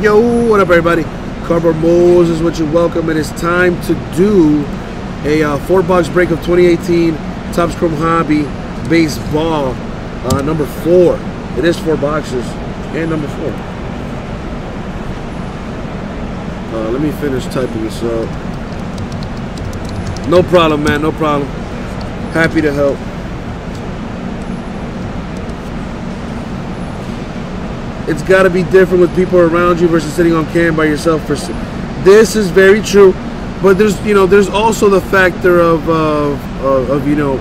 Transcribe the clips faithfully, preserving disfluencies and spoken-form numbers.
Yo, what up, everybody? Carver Moses with you. Welcome. It is time to do a uh, four-box break of twenty eighteen Topps Chrome Hobby Baseball uh, number four. It is four boxes and number four. Uh, let me finish typing this up. No problem, man. No problem. Happy to help. It's got to be different with people around you versus sitting on cam by yourself. This is very true, but there's you know there's also the factor of uh, of, of you know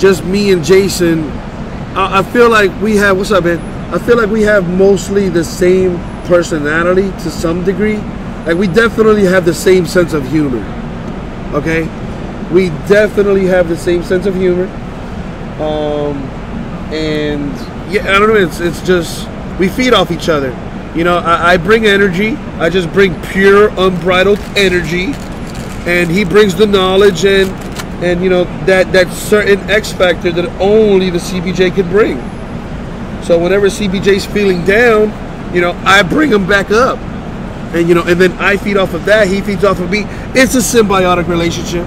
just me and Jason. I, I feel like we have what's up, man. I feel like we have mostly the same personality to some degree. Like we definitely have the same sense of humor. Okay, we definitely have the same sense of humor. Um, and yeah, I don't know. It's it's just. We feed off each other. You know, I, I bring energy. I just bring pure, unbridled energy. And he brings the knowledge and, and you know, that, that certain X factor that only the C B J could bring. So whenever C B J's feeling down, you know, I bring him back up. And, you know, and then I feed off of that. He feeds off of me. It's a symbiotic relationship.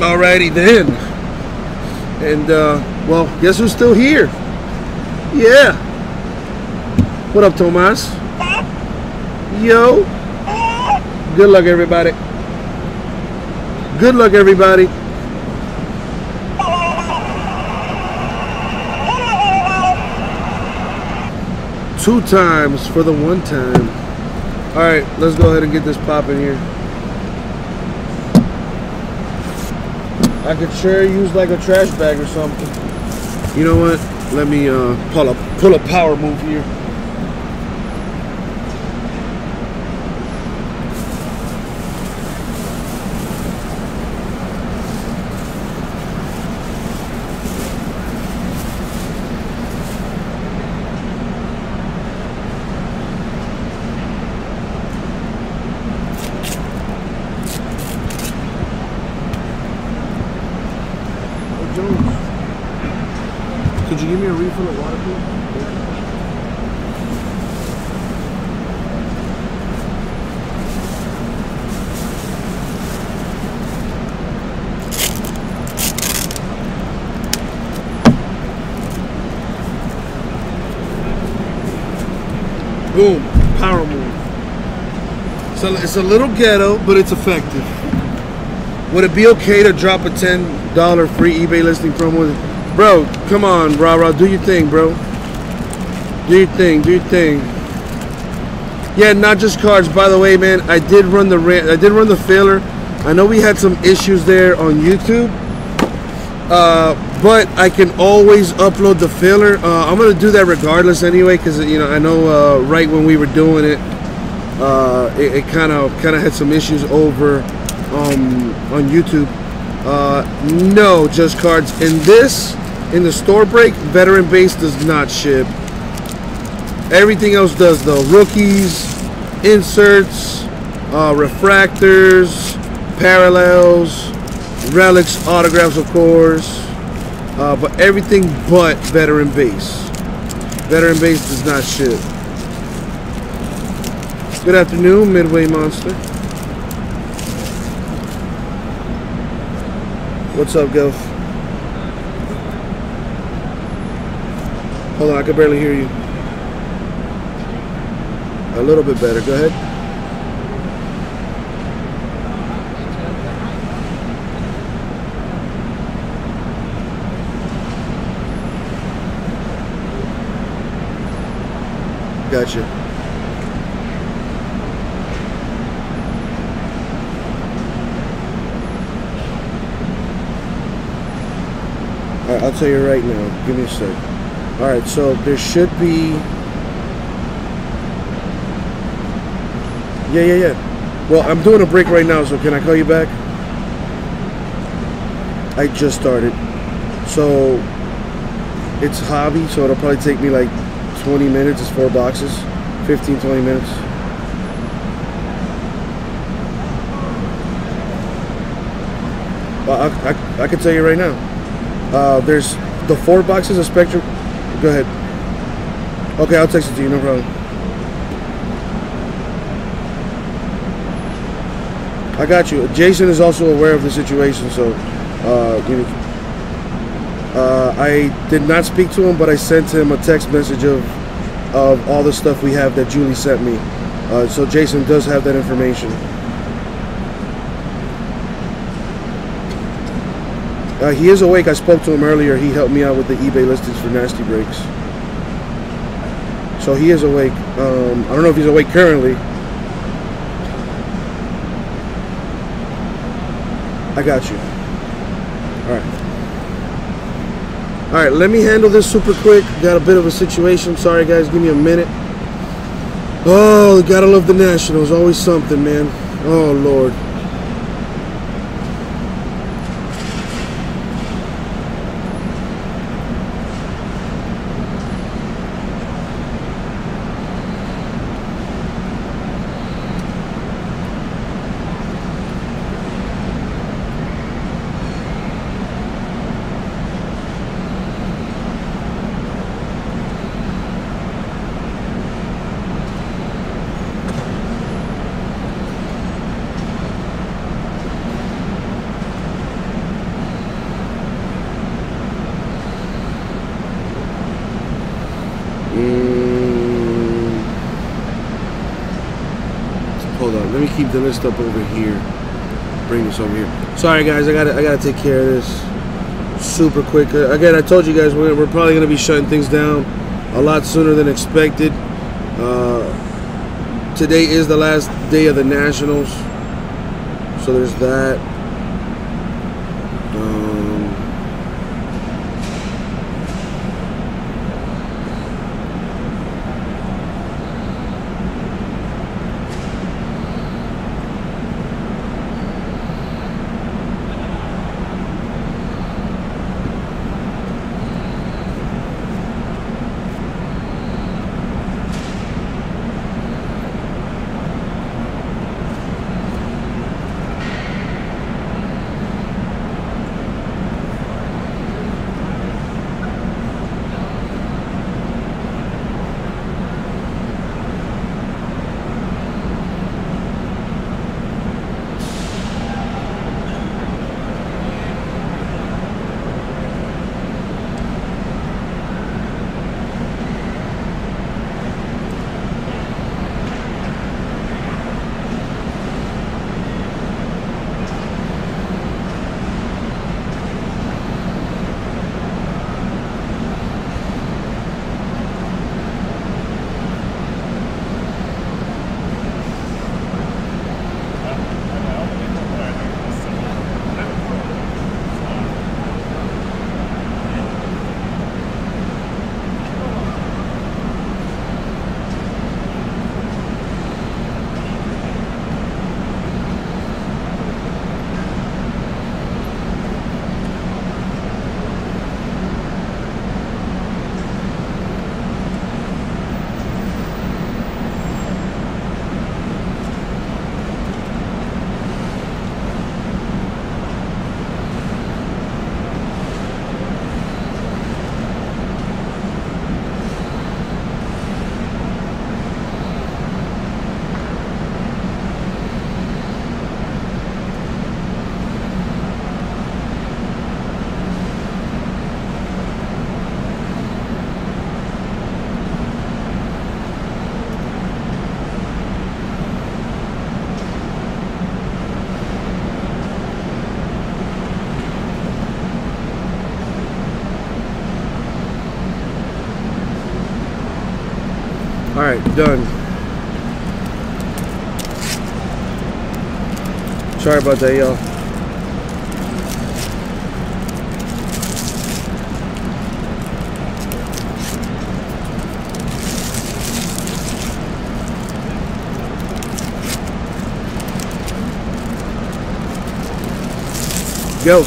Alrighty then, and uh, well, guess who's still here? Yeah. What up, Tomas? Yo. Good luck, everybody. Good luck, everybody. Two times for the one time. All right, let's go ahead and get this popping here. I could sure use like a trash bag or something. You know what? Let me uh, pull a pull a power move here. Could you give me a refill of water, please? Boom. Power move. So it's a little ghetto, but it's effective. Would it be okay to drop a ten dollar free eBay listing promo? Bro, come on, rah-rah, do your thing, bro. Do your thing, do your thing. Yeah, not just cards. By the way, man, I did run the rant. I did run the filler. I know we had some issues there on YouTube, uh, but I can always upload the filler. Uh, I'm gonna do that regardless anyway, cause you know I know uh, right when we were doing it, uh, it, it kind of kind of had some issues over um, on YouTube. Uh, no, just cards. And this. In the store break, veteran base does not ship. Everything else does though. Rookies, inserts, uh, refractors, parallels, relics, autographs of course. Uh, but everything but veteran base. Veteran base does not ship. Good afternoon, Midway Monster. What's up, Gilf? Hold on, I can barely hear you. A little bit better, go ahead. Gotcha. I'll tell you right now. Give me a sec. Alright, so there should be... Yeah, yeah, yeah. Well, I'm doing a break right now, so can I call you back? I just started. So, it's hobby, so it'll probably take me like twenty minutes. It's four boxes. fifteen, twenty minutes. Well, I, I, I can tell you right now. Uh, there's the four boxes of Spectrum. Go ahead. Okay, I'll text it to you, no problem. I got you. Jason is also aware of the situation, so uh, you know, uh, I did not speak to him, but I sent him a text message of of all the stuff we have that Julie sent me. Uh, so Jason does have that information. Uh, he is awake. I spoke to him earlier. He helped me out with the eBay listings for Nasty Breaks. So he is awake. Um, I don't know if he's awake currently. I got you. Alright. Alright, let me handle this super quick. Got a bit of a situation. Sorry, guys. Give me a minute. Oh, gotta love the Nationals. Always something, man. Oh, Lord. Keep the list up over here. Bring this over here. Sorry, guys. I gotta, I gotta take care of this super quick. Uh, again, I told you guys we're, we're probably gonna be shutting things down a lot sooner than expected. Uh, today is the last day of the Nationals, so there's that. Done. Sorry about that, y'all. Yo.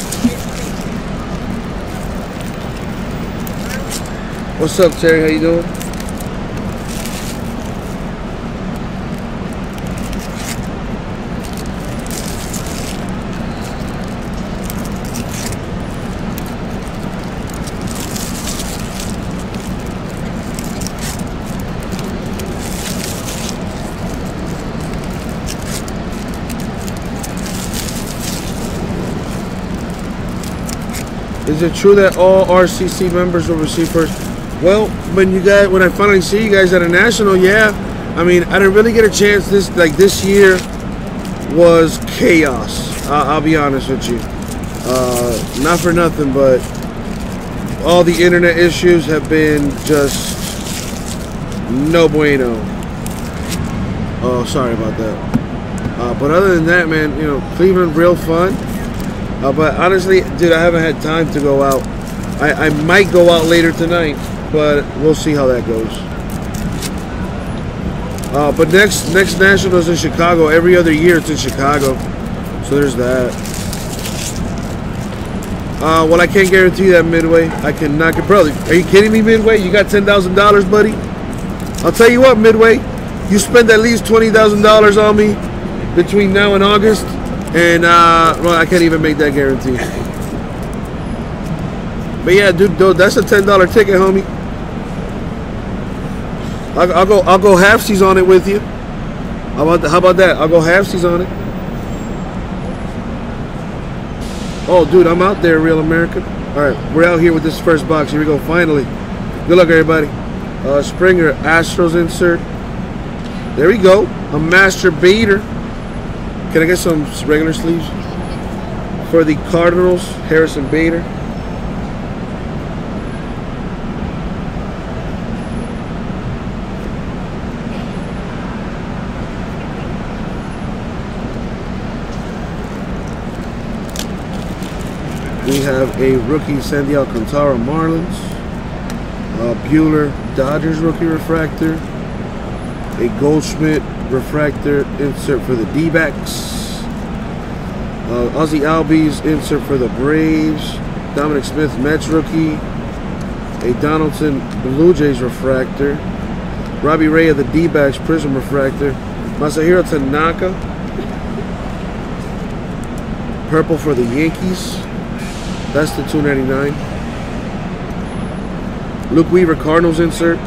What's up, Terry? How you doing? Is it true that all R C C members will receive first? Well, when you guys, when I finally see you guys at a national, yeah. I mean, I didn't really get a chance. This like this year was chaos. I'll, I'll be honest with you. Uh, not for nothing, but all the internet issues have been just no bueno. Oh, sorry about that. Uh, but other than that, man, you know, Cleveland, real fun. Uh, but honestly, dude, I haven't had time to go out. I, I might go out later tonight, but we'll see how that goes. Uh, but next next Nationals in Chicago. Every other year it's in Chicago. So there's that. Uh, well, I can't guarantee that, Midway. I cannot get... Brother, are you kidding me, Midway? You got ten thousand dollars, buddy? I'll tell you what, Midway. You spend at least twenty thousand dollars on me between now and August. And, uh, well, I can't even make that guarantee. But yeah, dude, dude that's a ten dollar ticket, homie. I'll, I'll go I'll go halfsies on it with you. How about, the, how about that? I'll go halfsies on it. Oh, dude, I'm out there, Real America. All right, we're out here with this first box. Here we go, finally. Good luck, everybody. Uh, Springer, Astros insert. There we go. A master beater. Can I get some regular sleeves? For the Cardinals, Harrison Bader. We have a rookie, Sandy Alcantara, Marlins. Uh, Bueller, Dodgers rookie refractor. A Goldschmidt refractor insert for the D-backs. Uh, Ozzy Albies insert for the Braves. Dominic Smith Mets rookie. A Donaldson Blue Jays refractor. Robbie Ray of the D-backs prism refractor. Masahiro Tanaka purple for the Yankees. That's the two ninety-nine. Luke Weaver Cardinals insert.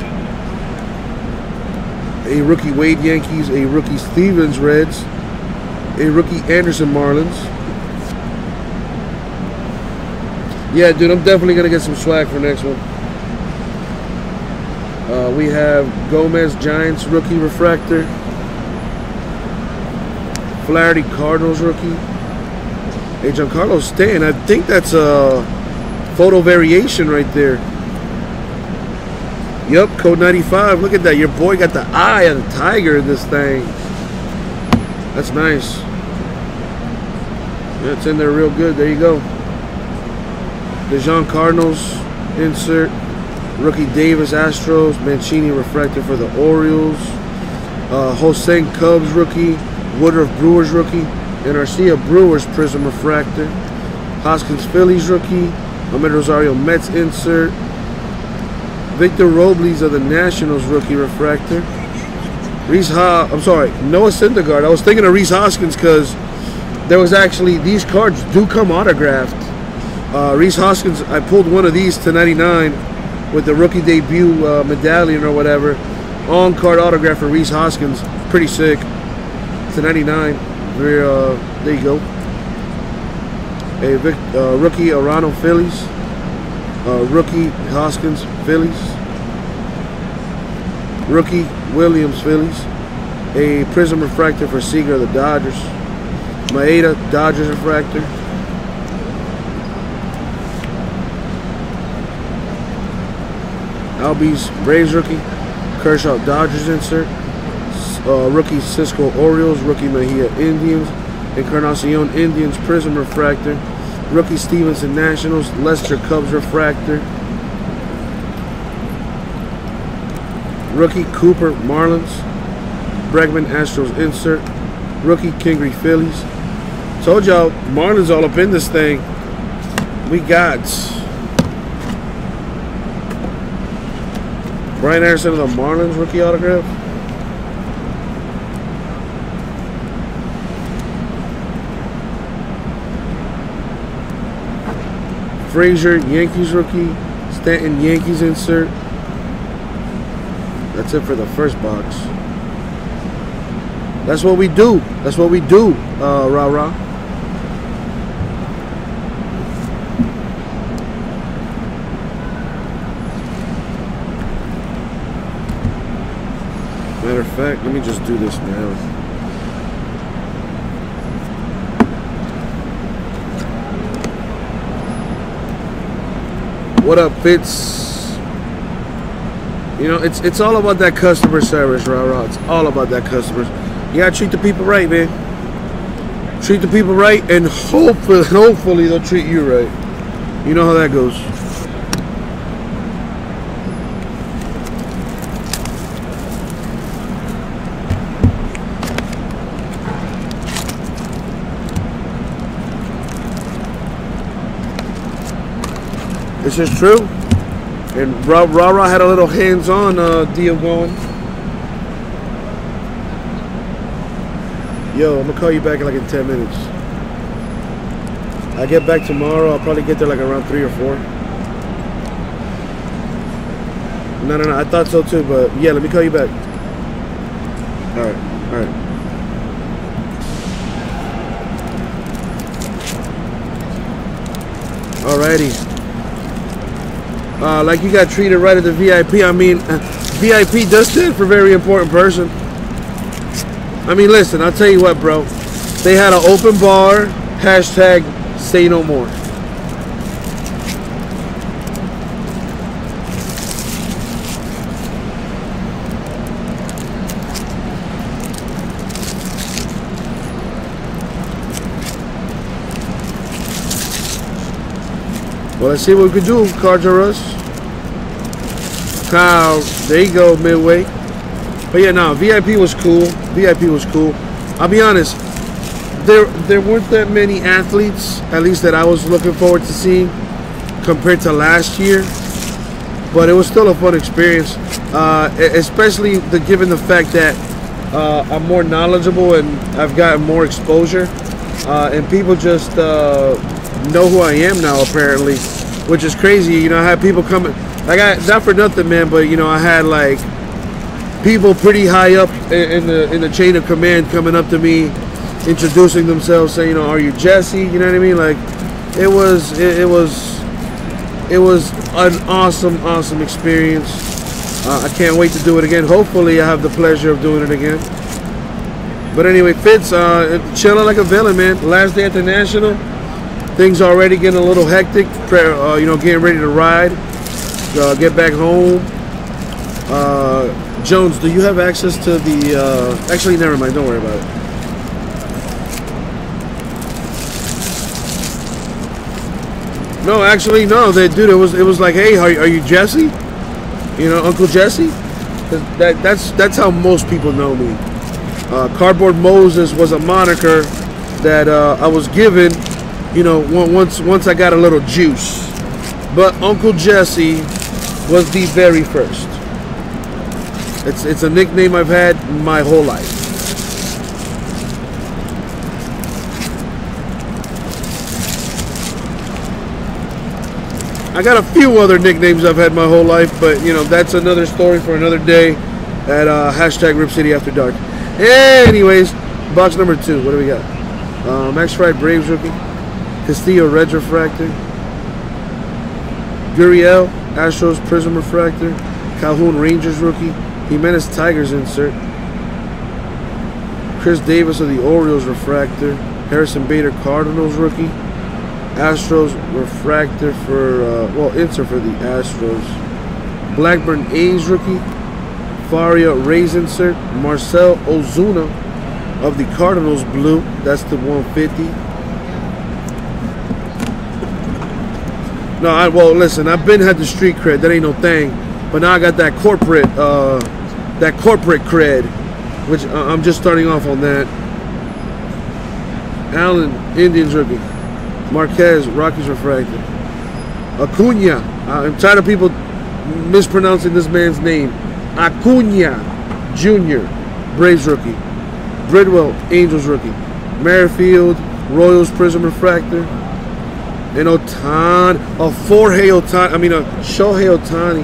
A rookie Wade Yankees, a rookie Stevens Reds, a rookie Anderson Marlins. Yeah, dude, I'm definitely going to get some swag for next one. Uh, we have Gomez Giants rookie refractor. Flaherty Cardinals rookie. Hey, Giancarlo Stanton, I think that's a photo variation right there. Yep, code ninety-five. Look at that. Your boy got the eye of the tiger in this thing. That's nice. Yeah, it's in there real good. There you go. DeJean Cardinals insert. Rookie Davis Astros. Mancini refractor for the Orioles. Uh, Hossein Cubs rookie. Woodruff Brewers rookie. N R C Brewers prism refractor. Hoskins Phillies rookie. Ahmed Rosario Mets insert. Victor Robles of the Nationals rookie refractor. Reese Ha, I'm sorry, Noah Syndergaard. I was thinking of Reese Hoskins because there was actually, these cards do come autographed. Uh, Reese Hoskins, I pulled one of these to ninety-nine with the rookie debut uh, medallion or whatever. On card autograph for Reese Hoskins. Pretty sick. To ninety-nine. There, uh, there you go. Hey, Vic, uh, rookie Arano Phillies. Uh, rookie Hoskins Phillies, rookie Williams Phillies, a prism refractor for Seager of the Dodgers, Maeda Dodgers refractor, Albies Braves rookie, Kershaw Dodgers insert, uh, rookie Cisco Orioles, rookie Mejia Indians, Encarnacion Indians prism refractor. Rookie Stevenson Nationals, Lester Cubs refractor. Rookie Cooper Marlins, Bregman Astros insert. Rookie Kingry Phillies. Told y'all Marlins all up in this thing. we got Brian Anderson of the Marlins rookie autograph. Frazier, Yankees rookie. Stanton, Yankees insert. That's it for the first box. That's what we do. That's what we do. Uh, rah rah. Matter of fact, let me just do this now. What up, Fitz? You know, it's it's all about that customer service, rah rah. It's all about that customer. You gotta treat the people right, man. Treat the people right, and hopefully, hopefully they'll treat you right. You know how that goes. This is true. And Ra-Ra had a little hands-on uh, deal going. Yo, I'm going to call you back in like in ten minutes. I get back tomorrow. I'll probably get there like around three or four. No, no, no. I thought so too, but yeah, let me call you back. All right. All right. Alrighty. Uh, like you got treated right at the V I P. I mean, uh, V I P does stand for very important person. I mean, listen, I'll tell you what, bro. They had an open bar, hashtag say no more. Well, let's see what we can do, Carjaros. Kyle, there you go, midway. But yeah, no, V I P was cool. V I P was cool. I'll be honest, there there weren't that many athletes, at least that I was looking forward to seeing, compared to last year. But it was still a fun experience, uh, especially the, given the fact that uh, I'm more knowledgeable and I've gotten more exposure, uh, and people just... Uh, know who I am now, apparently, which is crazy. You know, I had people coming, like, I not for nothing, man, but you know, I had like people pretty high up in the in the chain of command coming up to me, introducing themselves, saying, you know, are you Jesse? You know what I mean? Like, it was it, it was it was an awesome awesome experience. uh, I can't wait to do it again. Hopefully I have the pleasure of doing it again. But anyway, Fitz, uh chilling like a villain, man. Last day at the National. Things already getting a little hectic, uh, you know, getting ready to ride, uh, get back home. Uh, Jones, do you have access to the, uh, actually, never mind, don't worry about it. No, actually, no, they, dude, it was, it was like, hey, are, are you Jesse? You know, Uncle Jesse? That, that's, that's how most people know me. Uh, Cardboard Moses was a moniker that uh, I was given. You know, once once I got a little juice. But Uncle Jesse was the very first. It's it's a nickname I've had my whole life. I got a few other nicknames I've had my whole life, but you know, that's another story for another day at uh, hashtag Rip City After Dark. Anyways, box number two. What do we got? Uh, Max Fried, Braves rookie. Castillo, Reds refractor. Gurriel, Astros prism refractor. Calhoun, Rangers rookie. Jimenez, Tigers insert. Chris Davis of the Orioles refractor. Harrison Bader, Cardinals rookie. Astros refractor for uh, well, insert for the Astros. Blackburn, A's rookie. Faria, Rays insert. Marcell Ozuna of the Cardinals blue. That's the one fifty. No, I, well, listen, I've been had the street cred. That ain't no thing. But now I got that corporate, uh, that corporate cred, which uh, I'm just starting off on that. Allen, Indians rookie. Marquez, Rockies refractor. Acuna. I'm tired of people mispronouncing this man's name. Acuna Junior, Braves rookie. Bridwell, Angels rookie. Merrifield, Royals Prism Refractor. And Ohtani, a Shohei Ohtani, I mean a Shohei Ohtani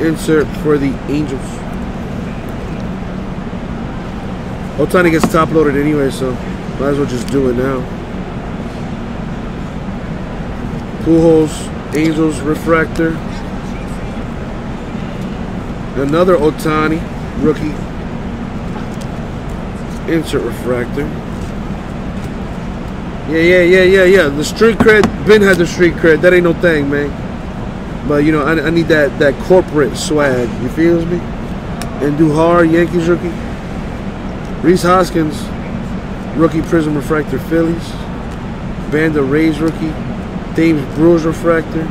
insert for the Angels. Ohtani gets top loaded anyway, so might as well just do it now. Pujols, Angels Refractor. Another Ohtani rookie insert refractor. Yeah, yeah, yeah, yeah, yeah. The street cred, Ben had the street cred. That ain't no thing, man. But, you know, I, I need that, that corporate swag. You feel me? And Duhar, Yankees rookie. Reese Hoskins, rookie Prism Refractor Phillies. Vanda Rays rookie. Thames Brewers Refractor.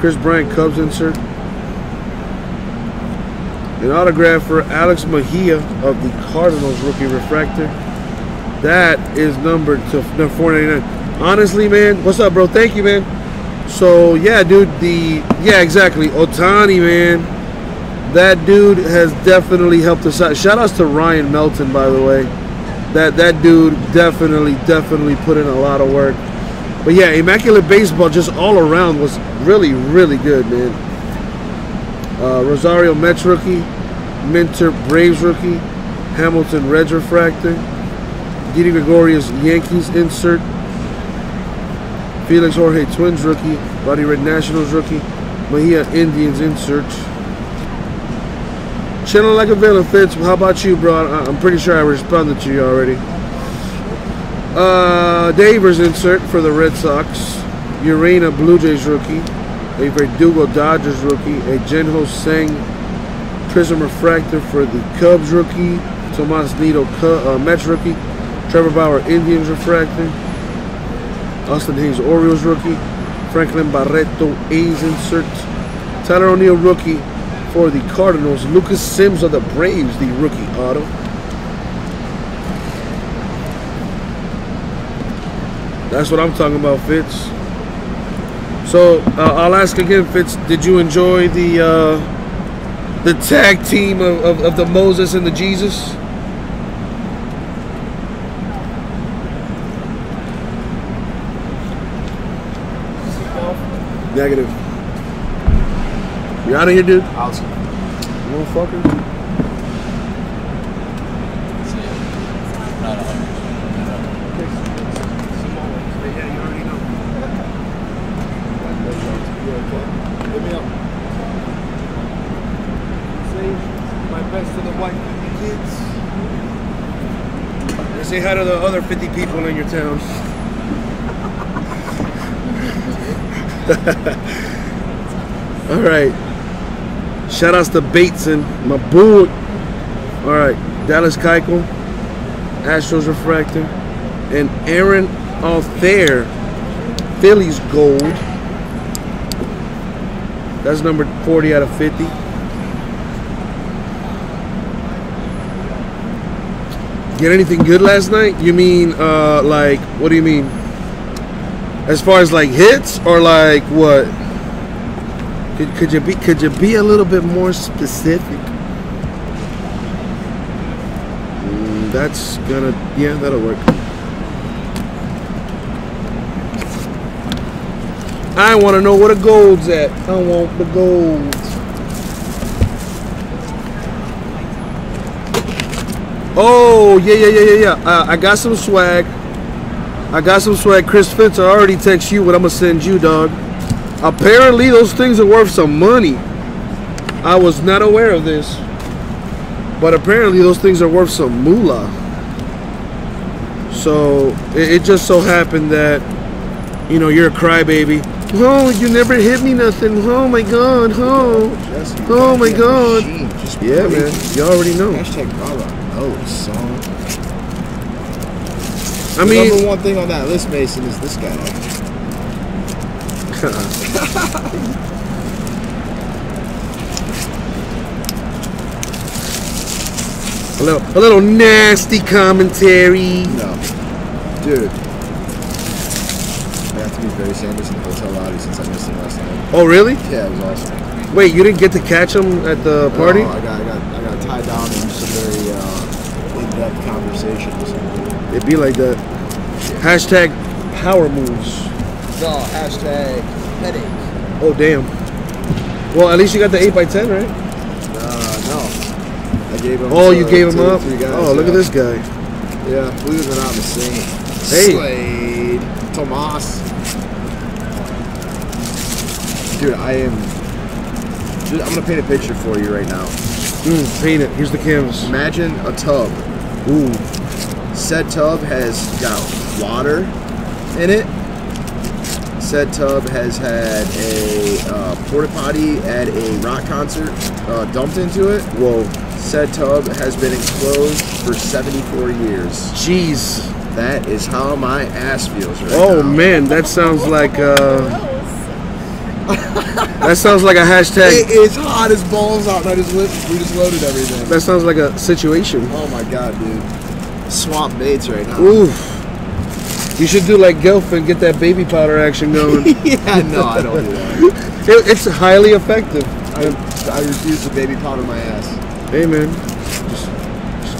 Chris Bryant, Cubs insert. An autograph for Alex Mejia of the Cardinals rookie refractor. That is numbered to four ninety-nine. Honestly, man, what's up, bro? Thank you, man. So yeah, dude, the yeah, exactly. Ohtani, man, that dude has definitely helped us out. Shout outs to Ryan Melton, by the way. That that dude definitely, definitely put in a lot of work. But yeah, Immaculate Baseball just all around was really, really good, man. Uh, Rosario Mets rookie, Minter Braves rookie, Hamilton Reds refractor. Didi Gregorius, Yankees insert. Felix Jorge, Twins rookie. Roddy Red, Nationals rookie. Mejia, Indians insert. Chilling like a villain, Fitz. How about you, bro? I'm pretty sure I responded to you already. Uh, Davers insert for the Red Sox. Urena, Blue Jays rookie. A Verdugo, Dodgers rookie. A Jinho Singh Prism Refractor for the Cubs rookie. Tomas Nido, uh, Mets rookie. Trevor Bauer, Indians refractor. Austin Hayes, Orioles rookie. Franklin Barreto, A's insert. Tyler O'Neill, rookie for the Cardinals. Lucas Sims of the Braves, the rookie auto. That's what I'm talking about, Fitz. So uh, I'll ask again, Fitz. Did you enjoy the uh, the tag team of, of, of the Moses and the Jesus? Negative. You out of here, dude? Out. Motherfucker. Say my best to the wife and the kids. And say hi to the other fifty people in your town. All right. Shout outs to Bateson, my boo. All right. Dallas Keuchel, Astros refractor, and Aaron Althair, Phillies gold. That's number forty out of fifty. Get anything good last night? You mean, uh, like, what do you mean? As far as like hits or like what? Could, could you be could you be a little bit more specific? Mm, that's gonna yeah, that'll work. I want to know where the gold's at. I want the gold. Oh yeah yeah yeah yeah yeah. Uh, I got some swag. I got some swag. Chris Fitz, I already text you what I'm going to send you, dog. Apparently, those things are worth some money. I was not aware of this. But apparently, those things are worth some moolah. So, it, it just so happened that, you know, you're a crybaby. Oh, you never hit me nothing. Oh, my God. Oh, oh my God. Yeah, man. You already know. Hashtag oh, song. I mean, the number one thing on that list, Mason, is this guy. a little, a little nasty commentary. No, dude. That's to be Barry Sanders in the hotel lobby since I missed him last night. Oh, really? Yeah, it was awesome. Wait, you didn't get to catch him at the party? No, I got, I got, I got tied down in some very uh, in-depth conversations. It'd be like that. Yeah. Hashtag power moves. No, hashtag headache. Oh, damn. Well, at least you got the eight by ten, right? Uh, no. I gave him Oh, you gave him up? Guys, oh, look yeah. at this guy. Yeah, believe it or not, I'm insane. Hey. Slade, Tomas. Dude, I am. Dude, I'm gonna paint a picture for you right now. Mm, paint it. Here's the canvas. Imagine a tub. Ooh. Said tub has got water in it. Said tub has had a uh, porta potty at a rock concert uh, dumped into it. Whoa. Said tub has been enclosed for seventy-four years. Jeez. That is how my ass feels right oh, now. Oh man, that sounds like uh, that sounds like a hashtag. It is hot as balls out, and I just lit, we just loaded everything. That sounds like a situation. Oh my god, dude, swamp baits right now. Oof, you should do like Gilf and get that baby powder action going. Yeah, no, I don't do that. It, it's highly effective. I, I refuse to baby powder my ass. Hey man.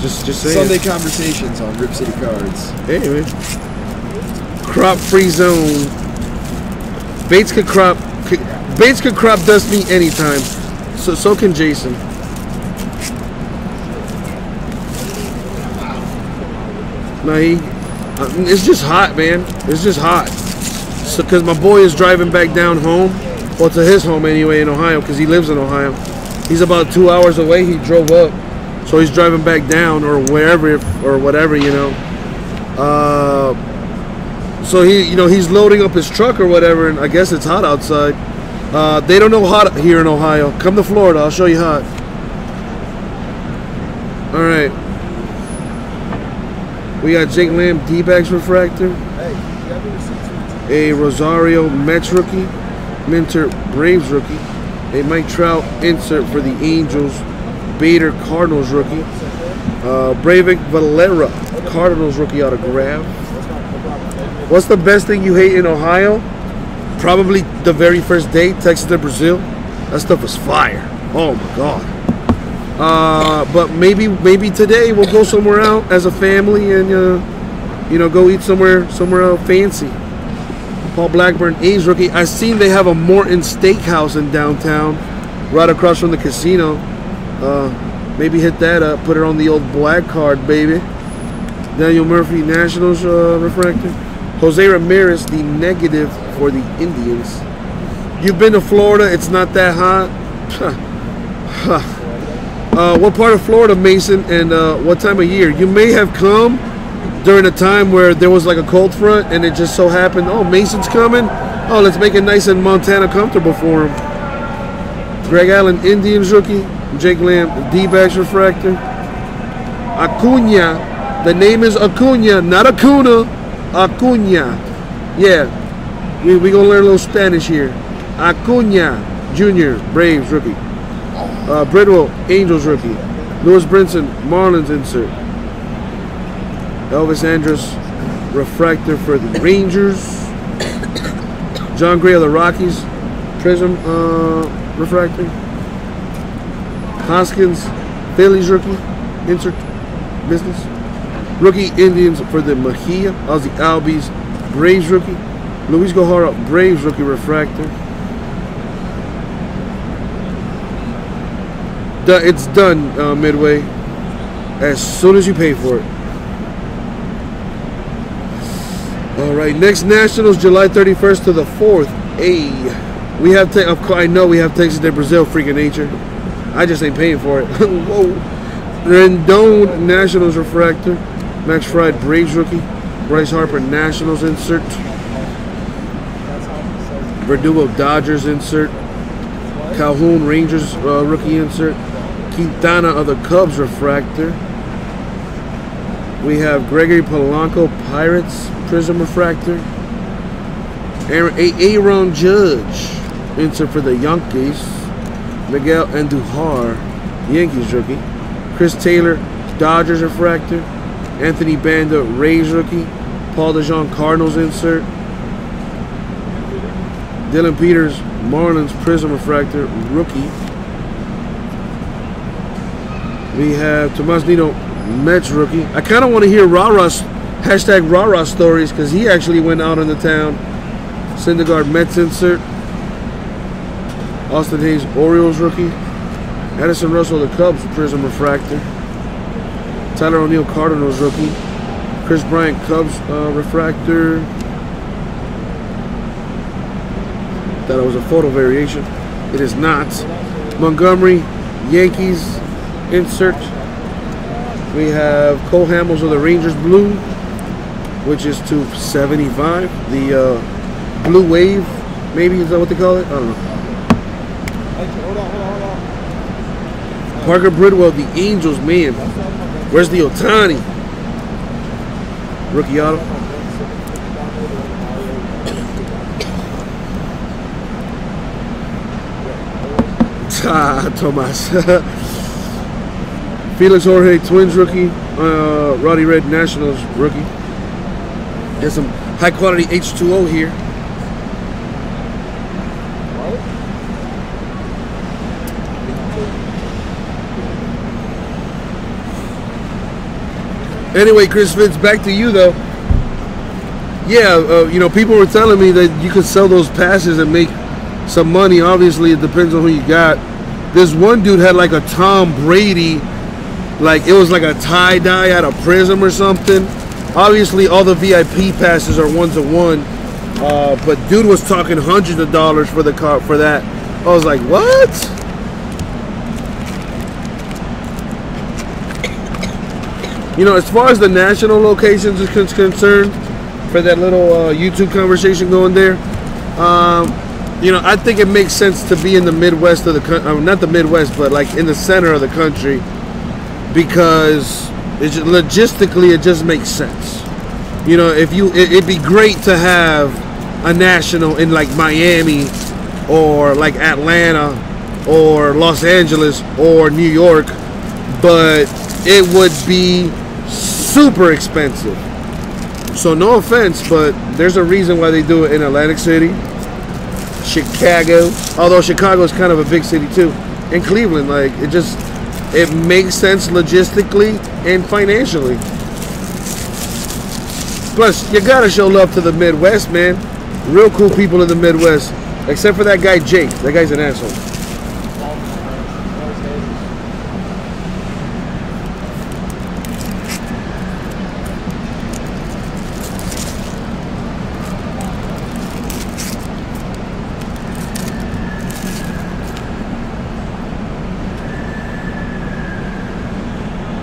Just, just saying. Sunday conversations on Rip City Cards. Hey, man. Crop-free zone. Bates could crop. Could, Bates could crop dust me anytime. So, so can Jason. No, he. Uh, it's just hot, man. It's just hot. So, cause my boy is driving back down home, well, to his home anyway in Ohio, cause he lives in Ohio. He's about two hours away. He drove up. So he's driving back down or wherever or whatever, you know. Uh, so he, you know, he's loading up his truck or whatever, and I guess it's hot outside. Uh, they don't know hot here in Ohio. Come to Florida, I'll show you hot. All right. We got Jake Lamb, D-backs refractor. Hey, a Rosario Mets rookie, Minter Braves rookie, a Mike Trout insert for the Angels. Bader Cardinals rookie, uh, Breivik Valera Cardinals rookie autograph. What's the best thing you hate in Ohio? Probably the very first day, Texas to Brazil. That stuff was fire. Oh my god. Uh, but maybe maybe today we'll go somewhere out as a family and uh, you know, go eat somewhere somewhere out fancy. Paul Blackburn, A's rookie. I seen they have a Morton Steakhouse in downtown, right across from the casino. Uh, maybe hit that up, put it on the old black card, baby. Daniel Murphy, Nationals uh, refractor. Jose Ramirez, the negative for the Indians. You've been to Florida, it's not that hot. uh, what part of Florida, Mason, and uh, what time of year? You may have come during a time where there was like a cold front and it just so happened, oh, Mason's coming? Oh, let's make it nice and Montana comfortable for him. Greg Allen, Indians rookie. Jake Lamb, D-backs refractor. Acuna. The name is Acuna, not Acuna. Acuna. Yeah. We're we going to learn a little Spanish here. Acuna, Junior, Braves rookie. Uh, Bridwell, Angels rookie. Lewis Brinson, Marlins insert. Elvis Andrus, refractor for the Rangers. John Gray of the Rockies, Prism uh, refractor. Hoskins, Phillies rookie, insert business. Rookie Indians for the Mejia, Ozzy Albies, Braves rookie. Luis Gohara, Braves rookie refractor. It's done, uh, Midway, as soon as you pay for it. All right, next Nationals, July thirty-first to the fourth. Hey, we have, of course, I know we have Texas de Brazil, freaking nature. I just ain't paying for it. Whoa. Rendon, Nationals refractor. Max Fried, Braves rookie. Bryce Harper, Nationals insert. Verdugo, Dodgers insert. Calhoun, Rangers uh, rookie insert. Quintana of the Cubs refractor. We have Gregory Polanco, Pirates, Prism refractor. Aaron Judge insert for the Yankees. Miguel Andujar, Yankees rookie. Chris Taylor, Dodgers refractor. Anthony Banda, Rays rookie. Paul DeJean, Cardinals insert. Dylan Peters, Marlins Prism Refractor, rookie. We have Tomas Nino, Mets rookie. I kind of want to hear Rara's, hashtag Rara stories, because he actually went out in the town. Syndergaard, Mets insert. Austin Hayes, Orioles rookie. Addison Russell, the Cubs, Prism Refractor. Tyler O'Neill, Cardinals rookie. Chris Bryant, Cubs, uh, Refractor. Thought it was a photo variation. It is not. Montgomery, Yankees, insert. We have Cole Hamels of the Rangers, blue, which is two seventy-five. The uh, blue wave, maybe, is that what they call it? I don't know. Parker Bridwell, the Angels, man. Where's the Ohtani? Rookie auto. Ah, Tomas. Felix Jorge, Twins rookie. Uh, Roddy Red, Nationals rookie. There's some high quality H two O here. Anyway, Chris Fitz, back to you though. Yeah, uh, you know, people were telling me that you could sell those passes and make some money. Obviously, it depends on who you got. This one dude had like a Tom Brady, like it was like a tie-dye out of Prism or something. Obviously, all the V I P passes are one-to-one, uh, but dude was talking hundreds of dollars for the car for that. I was like, what? You know, as far as the national locations is concerned, for that little uh, YouTube conversation going there, um, you know, I think it makes sense to be in the Midwest of the country, uh, not the Midwest, but like in the center of the country, because it's just, logistically it just makes sense. You know, if you, it, it'd be great to have a national in like Miami or like Atlanta or Los Angeles or New York, but it would be super expensive. So no offense, but there's a reason why they do it in Atlantic City, Chicago, although Chicago is kind of a big city too, and Cleveland. Like, it just, it makes sense logistically and financially. Plus, you gotta show love to the Midwest, man. Real cool people in the Midwest, except for that guy Jake. That guy's an asshole.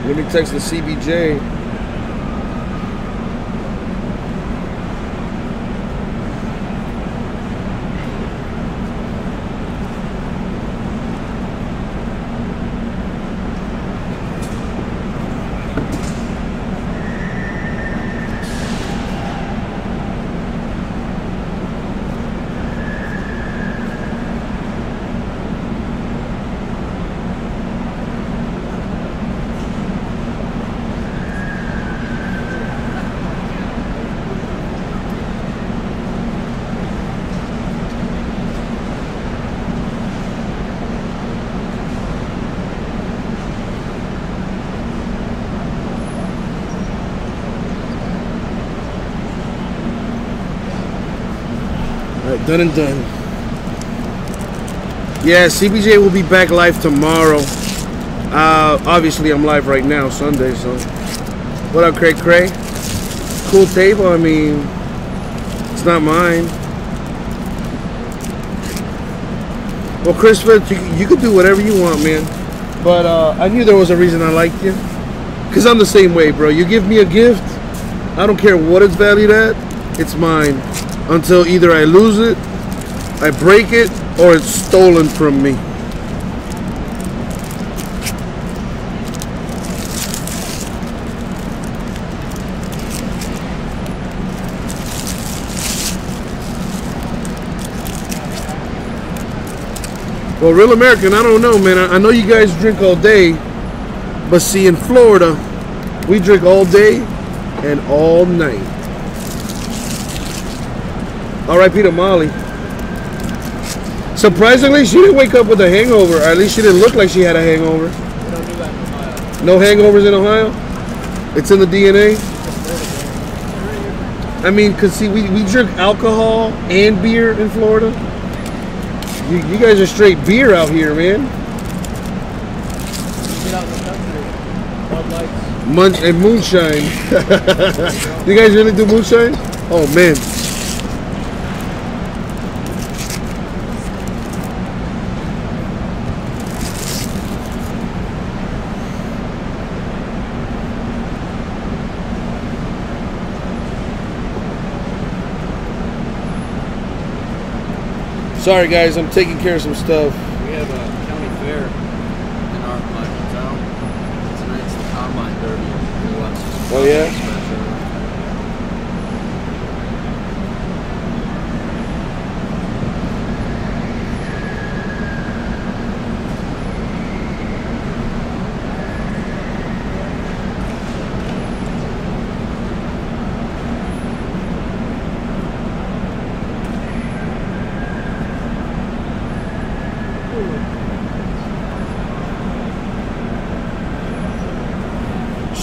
Let me text the C B J. Done and done. Yeah, C B J will be back live tomorrow. Uh, obviously, I'm live right now, Sunday. So, what up, Craig? Craig, cool table. I mean, it's not mine. Well, Chris Fitz, you, you could do whatever you want, man. But uh, I knew there was a reason I liked you, cause I'm the same way, bro. You give me a gift, I don't care what it's valued at, it's mine. Until either I lose it, I break it, or it's stolen from me. Well, Real American, I don't know, man. I know you guys drink all day, but see, in Florida, we drink all day and all night. All right, Peter Molly. Surprisingly, she didn't wake up with a hangover, or at least she didn't look like she had a hangover. We don't do that in Ohio. No hangovers in Ohio? It's in the D N A? I mean, because see, we, we drink alcohol and beer in Florida. You, you guys are straight beer out here, man. Get out in the country. Munch and moonshine. You guys really do moonshine? Oh, man. Sorry guys, I'm taking care of some stuff. We have a county fair in our town. Tonight's the combine derby. Oh yeah?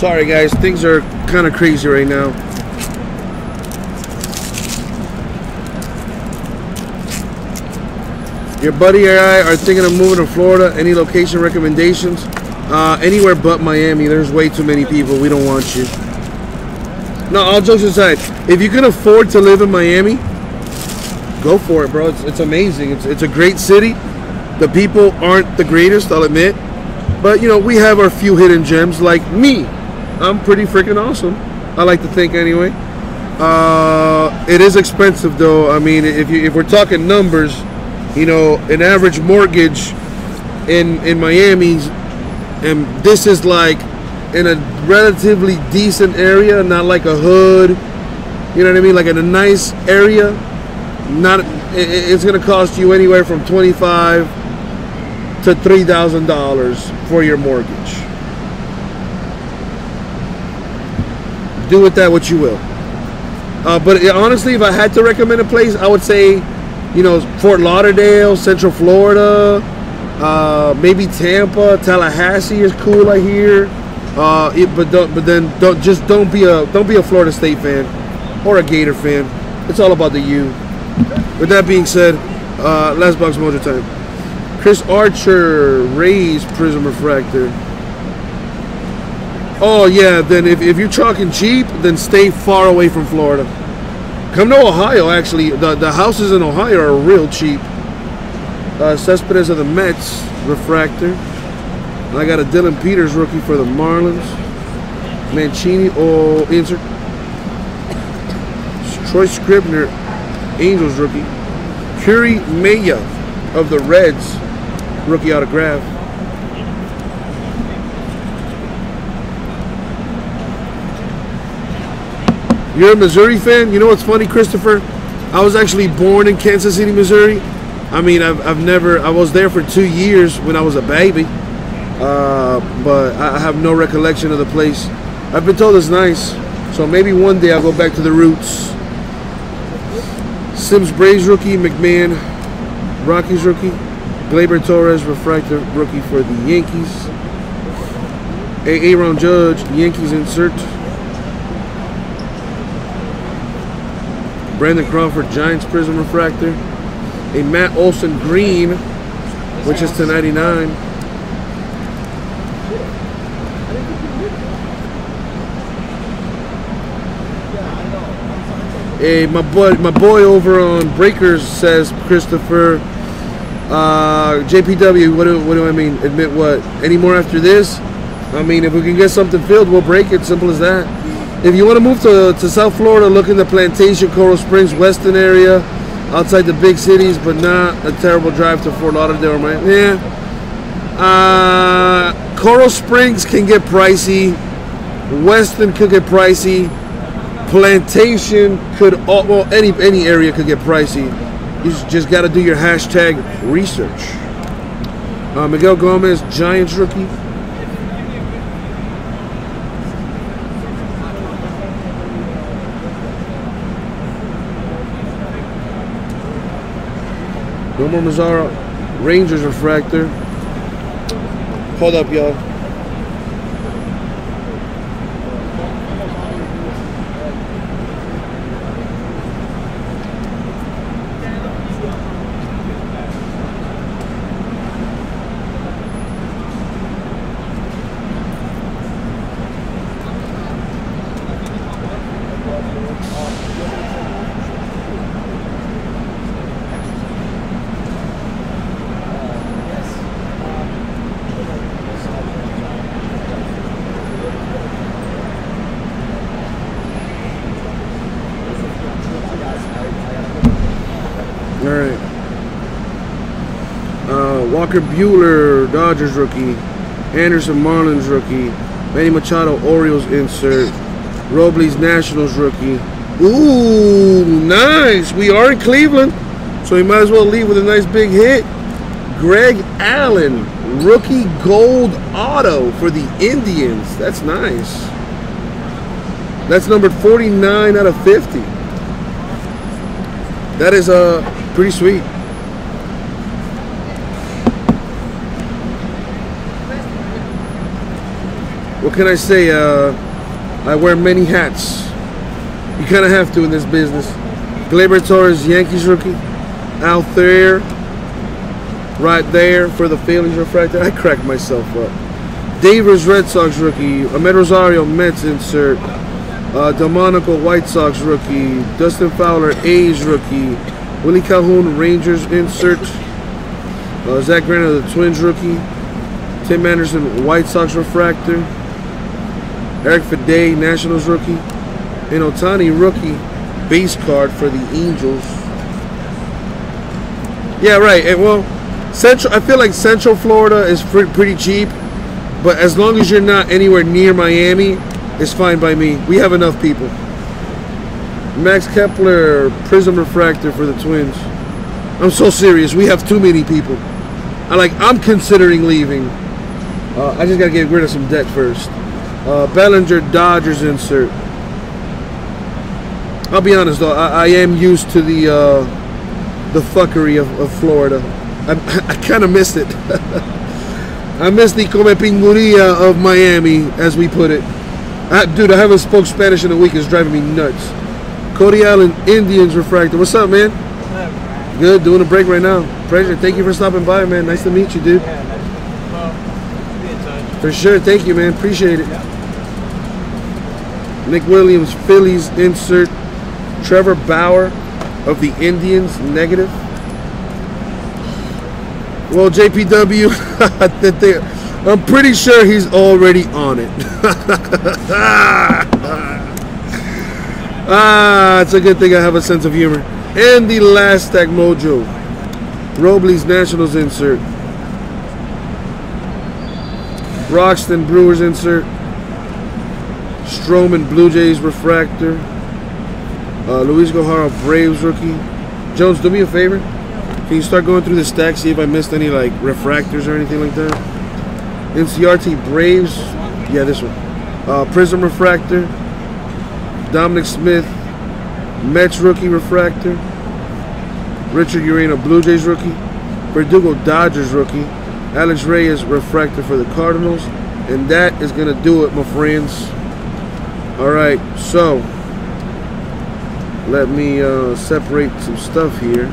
Sorry guys, things are kind of crazy right now. Your buddy and I are thinking of moving to Florida. Any location recommendations? Uh, anywhere but Miami. There's way too many people. We don't want you. No, all jokes aside, if you can afford to live in Miami, go for it, bro. It's, it's amazing. It's, it's a great city. The people aren't the greatest, I'll admit. But, you know, we have our few hidden gems like me. I'm pretty freaking awesome, I like to think anyway. Uh, it is expensive though. I mean, if you if we're talking numbers, you know, an average mortgage in in Miami, and this is like in a relatively decent area, not like a hood. You know what I mean? Like in a nice area, not it, it's gonna cost you anywhere from twenty-five to three thousand dollars for your mortgage. Do with that what you will. Uh, but it, honestly, if I had to recommend a place, I would say, you know, Fort Lauderdale, Central Florida, uh, maybe Tampa, Tallahassee is cool, I hear. Uh, it, but don't, but then don't just don't be a don't be a Florida State fan or a Gator fan. It's all about the U. With that being said, uh, last box mojo time. Chris Archer, Rays Prism Refractor. Oh yeah, then if, if you're talking cheap, then stay far away from Florida. Come to Ohio, actually. The, the houses in Ohio are real cheap. Uh, Cespedes of the Mets, refractor. And I got a Dylan Peters rookie for the Marlins. Mancini, oh, insert. Troy Scribner, Angels rookie. Curry Maya of the Reds, rookie autograph. You're a Missouri fan? You know what's funny, Christopher? I was actually born in Kansas City, Missouri. I mean, I've, I've never, I was there for two years when I was a baby. Uh, but I have no recollection of the place. I've been told it's nice. So maybe one day I'll go back to the roots. Sims Braves rookie, McMahon Rockies rookie. Gleyber Torres refractor rookie for the Yankees. A. Aaron Judge, Yankees insert. Brandon Crawford, Giants Prism Refractor. A Matt Olson Green, which is two ninety-nine. Hey, my boy, my boy over on Breakers says, Christopher, uh, J P W, what do, what do I mean? Admit what? Any more after this? I mean, if we can get something filled, we'll break it. Simple as that. If you want to move to, to South Florida, look in the Plantation, Coral Springs, Weston area, outside the big cities, but not a terrible drive to Fort Lauderdale, right? Yeah. Uh, Coral Springs can get pricey. Weston could get pricey. Plantation could, all, well, any, any area could get pricey. You just got to do your hashtag research. Uh, Miguel Gomez, Giants rookie. Wilmer Mazzara, Rangers refractor. Hold up, y'all. Walker Buehler, Dodgers rookie. Anderson, Marlins rookie. Manny Machado, Orioles insert. Robles, Nationals rookie. Ooh, nice. We are in Cleveland, so we might as well leave with a nice big hit. Greg Allen, rookie gold auto for the Indians. That's nice. That's numbered forty-nine out of fifty. That is uh, pretty sweet. What can I say? Uh, I wear many hats. You kind of have to in this business. Gleyber Torres, Yankees rookie. Out there. Right there for the Phillies refractor. I cracked myself up. Davis, Red Sox rookie. Ahmed Rosario, Mets insert. Uh, Delmonico, White Sox rookie. Dustin Fowler, A's rookie. Willie Calhoun, Rangers insert. Uh, Zach Greinke, the Twins rookie. Tim Anderson, White Sox refractor. Eric Fide, Nationals rookie. And Ohtani rookie base card for the Angels. Yeah, right. And well, Central, I feel like Central Florida is pretty cheap. But as long as you're not anywhere near Miami, it's fine by me. We have enough people. Max Kepler, Prism refractor for the Twins. I'm so serious. We have too many people. I like, I'm considering leaving. Uh, I just got to get rid of some debt first. Uh, Bellinger, Dodgers insert. I'll be honest though, I, I am used to the uh, the fuckery of, of Florida. I, I kind of missed it. I missed the comepinguria of Miami, as we put it. I, dude, I haven't spoke Spanish in a week. It's driving me nuts. Cody Allen, Indians refractor. What's up, man? What's up? Good, doing a break right now. Pleasure. Thank you for stopping by, man. Nice to meet you, dude. Yeah, nice. Well, be in touch. For sure. Thank you, man. Appreciate it. Yeah. Nick Williams, Phillies insert. Trevor Bauer of the Indians, negative. Well, J P W, I'm pretty sure he's already on it. Ah, it's a good thing I have a sense of humor. And the last stack, Mojo. Robles, Nationals insert. Roxton, Brewers insert. Stroman, Blue Jays refractor. Uh, Luis Gohara, Braves rookie. Jones, do me a favor. Can you start going through the stack, see if I missed any like refractors or anything like that? N C R T, Braves. Yeah, this one. Uh, Prism refractor. Dominic Smith, Mets rookie refractor. Richard Urena, Blue Jays rookie. Verdugo, Dodgers rookie. Alex Reyes, refractor for the Cardinals. And that is going to do it, my friends. All right, so let me uh, separate some stuff here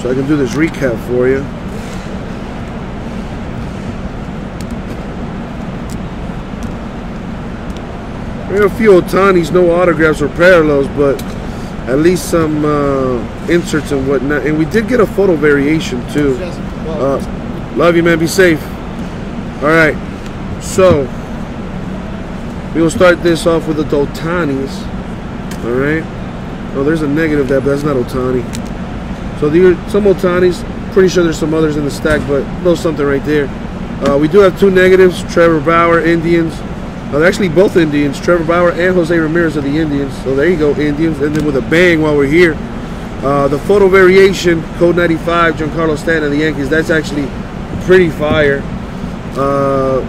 so I can do this recap for you. There are a few Ohtanis, no autographs or parallels, but at least some uh, inserts and whatnot. And we did get a photo variation too. Uh, love you, man. Be safe. All right, so. We will start this off with the Ohtanis. All right. Oh, there's a negative that, but that's not Ohtani. So there are some Ohtanis. Pretty sure there's some others in the stack, but a little something right there. Uh, we do have two negatives. Trevor Bauer, Indians. Uh, actually, both Indians. Trevor Bauer and Jose Ramirez of the Indians. So there you go, Indians. And then with a bang while we're here. Uh, the photo variation, Code ninety-five, Giancarlo Stanton of the Yankees. That's actually pretty fire. Uh,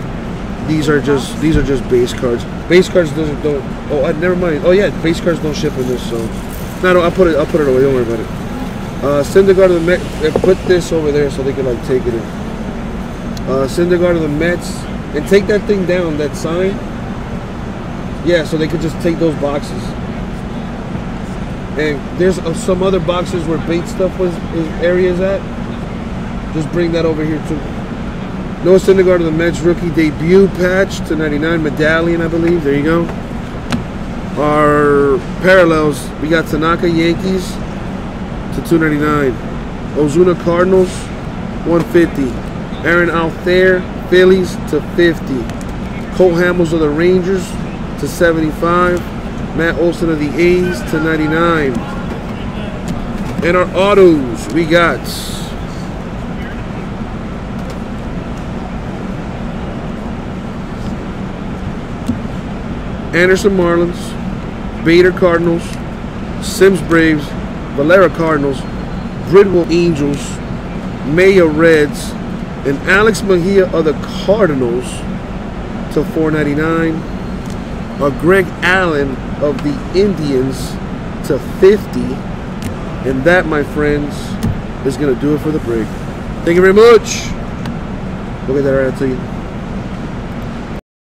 these are just these are just base cards. Base cards doesn't don't. Oh, I, never mind. Oh yeah, base cards don't ship in this. So, no, no, I'll put it. I'll put it away. Don't worry about it. Uh, Syndergaard to the Mets. They put this over there so they can like take it in. Uh, Syndergaard to the Mets, and take that thing down, that sign. Yeah, so they could just take those boxes. And there's uh, some other boxes where bait stuff was is areas at. Just bring that over here too. Noah Syndergaard to the Mets rookie debut patch to ninety-nine medallion, I believe. There you go. Our parallels, we got Tanaka Yankees to two ninety-nine, Ozuna Cardinals one fifty, Aaron Althair Phillies to fifty, Cole Hamels of the Rangers to seventy-five, Matt Olson of the A's to ninety-nine. And our autos, we got Anderson Marlins, Bader Cardinals, Sims Braves, Valera Cardinals, Bridwell Angels, Maya Reds, and Alex Mejia of the Cardinals to four ninety-nine. Uh, Greg Allen of the Indians to fifty. And that, my friends, is going to do it for the break. Thank you very much. Look at that right to you.